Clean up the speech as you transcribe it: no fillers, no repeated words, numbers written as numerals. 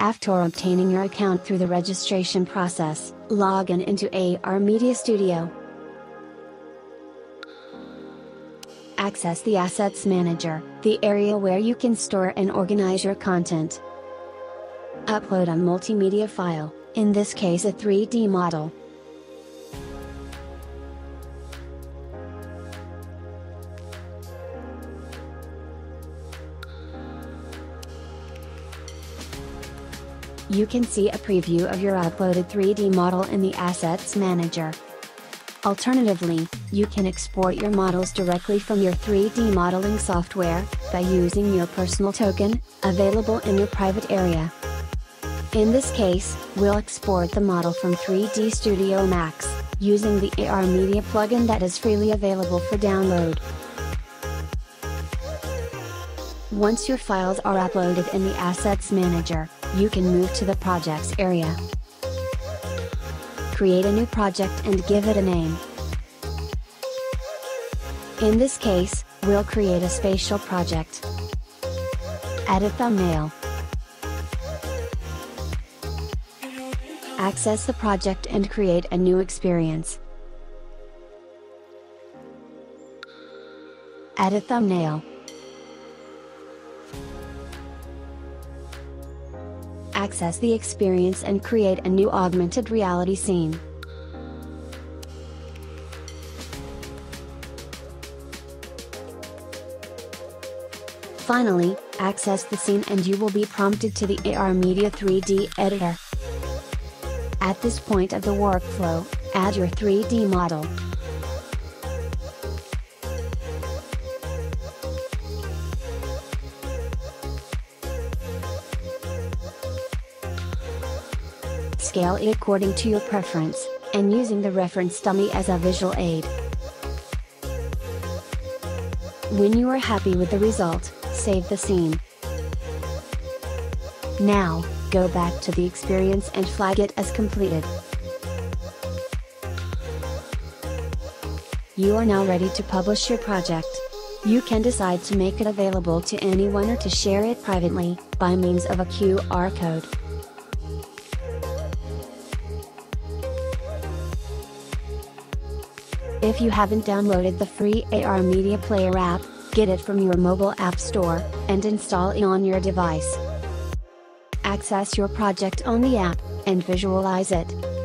After obtaining your account through the registration process, log in into AR Media Studio. Access the Assets Manager, the area where you can store and organize your content. Upload a multimedia file, in this case a 3D model. You can see a preview of your uploaded 3D model in the Assets Manager. Alternatively, you can export your models directly from your 3D modeling software, by using your personal token, available in your private area. In this case, we'll export the model from 3D Studio Max, using the AR Media plugin that is freely available for download. Once your files are uploaded in the Assets Manager, you can move to the Projects area. Create a new project and give it a name. In this case, we'll create a spatial project. Add a thumbnail. Access the project and create a new experience. Add a thumbnail. Access the experience and create a new augmented reality scene. Finally, access the scene and you will be prompted to the AR Media 3D editor. At this point of the workflow, add your 3D model. Scale it according to your preference, and using the reference dummy as a visual aid. When you are happy with the result, save the scene. Now, go back to the experience and flag it as completed. You are now ready to publish your project. You can decide to make it available to anyone or to share it privately, by means of a QR code. If you haven't downloaded the free AR Media Player app, get it from your mobile app store, and install it on your device. Access your project on the app, and visualize it.